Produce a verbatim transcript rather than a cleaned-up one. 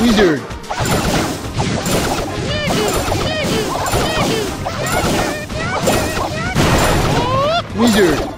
Wizard. Wizard.